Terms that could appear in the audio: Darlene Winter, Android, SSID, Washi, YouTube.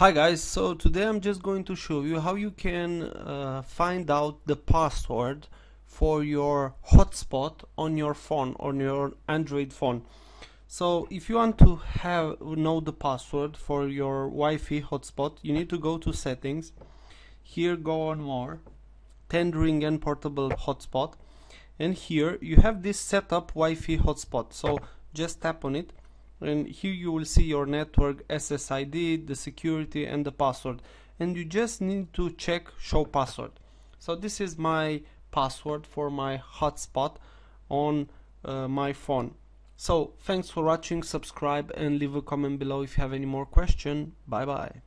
Hi guys, so today I'm just going to show you how you can find out the password for your hotspot on your phone, on your Android phone. So if you want to know the password for your Wi-Fi hotspot, you need to go to settings, here go on more, tethering and portable hotspot, and here you have this setup Wi-Fi hotspot. So just tap on it and here you will see your network, SSID, the security and the password, and you just need to check show password. So this is my password for my hotspot on my phone. So thanks for watching, subscribe and leave a comment below if you have any more question. Bye bye.